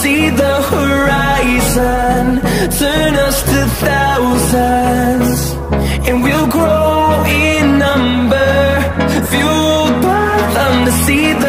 See the horizon, turn us to thousands, and we'll grow in number, fueled by them to see the